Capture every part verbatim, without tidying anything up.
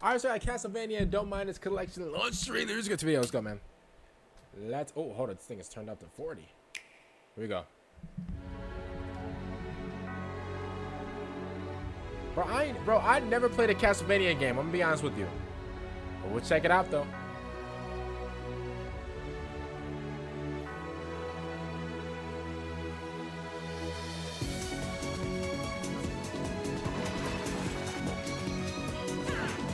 Alright, so at Castlevania Dominus Collection launch trailer. Let's get to video. Let's go, man. Let's. Oh, hold on. This thing is turned up to forty. Here we go. Bro, I bro, I never played a Castlevania game. I'm gonna be honest with you. But we'll check it out though.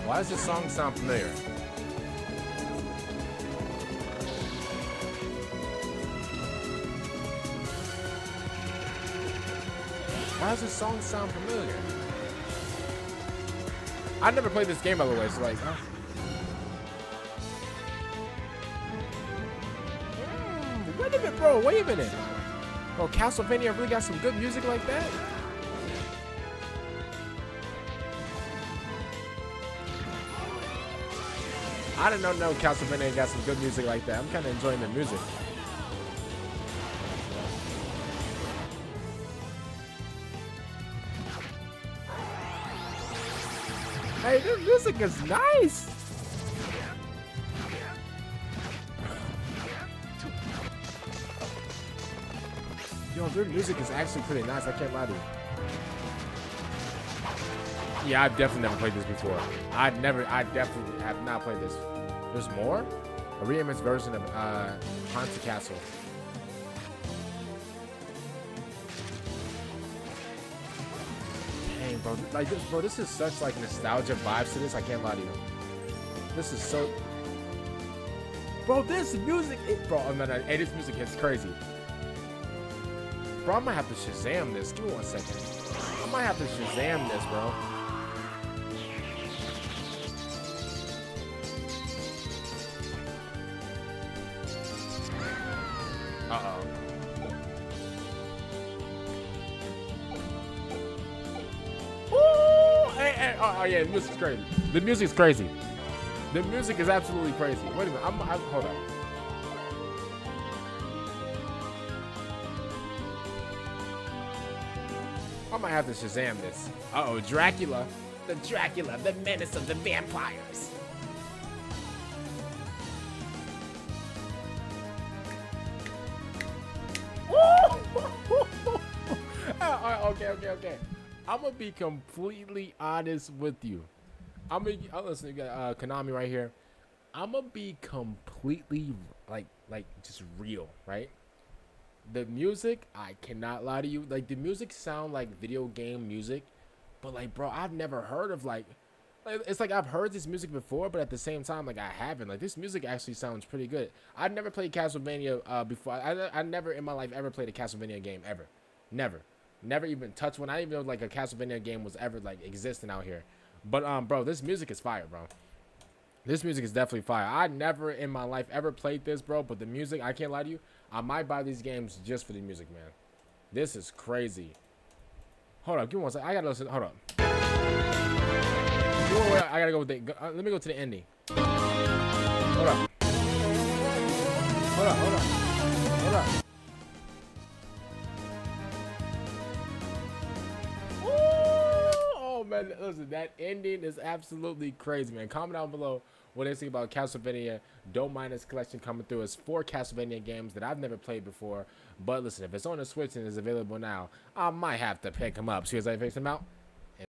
Why does this song sound familiar? Why does this song sound familiar? I never played this game, by the way, so like, huh? Mm, wait a minute, bro, wait a minute. Bro, Castlevania really got some good music like that? I did not know Castlevania got some good music like that. I'm kind of enjoying the music. Hey, this music is nice. Yo, their music is actually pretty nice. I can't lie to you. Yeah, I've definitely never played this before. I've never, I definitely have not played this. There's more? A re-imaged version of uh, Haunted Castle. Dang, bro. Like, this, bro, this is such, like, nostalgia vibes to this. I can't lie to you. This is so... Bro, this music... It, bro, no, no, hey, this music is crazy. Bro, I might have to Shazam this. Give me one second. I might have to Shazam this, bro. Uh-oh. Oh, hey, hey, oh, oh, yeah, the music's crazy. The music's crazy. The music is absolutely crazy. Wait a minute, I'm, I'm hold on. I might have to Shazam this. Uh-oh, Dracula. The Dracula, the menace of the vampires. Okay, okay, okay. I'm gonna be completely honest with you. I'm gonna oh, listen. You got uh, Konami right here. I'm gonna be completely like, like just real, right? The music, I cannot lie to you. Like the music sound like video game music, but like, bro, I've never heard of like. It's like I've heard this music before, but at the same time, like I haven't. Like this music actually sounds pretty good. I've never played Castlevania uh, before. I I never in my life ever played a Castlevania game ever, never. Never even touched one. I didn't even know like a Castlevania game was ever like existing out here. But um, bro, this music is fire, bro. This music is definitely fire. I never in my life ever played this, bro. But the music, I can't lie to you. I might buy these games just for the music, man. This is crazy. Hold up, give me one second. I gotta listen. Hold up. I gotta go with the. Uh, let me go to the ending. Hold up. Hold up. Hold up. Hold up. Man, listen, that ending is absolutely crazy, man. Comment down below what they think about Castlevania Dominus Collection coming through. It's four Castlevania games that I've never played before. But listen, if it's on the Switch and it's available now, I might have to pick them up. See as I fix them out.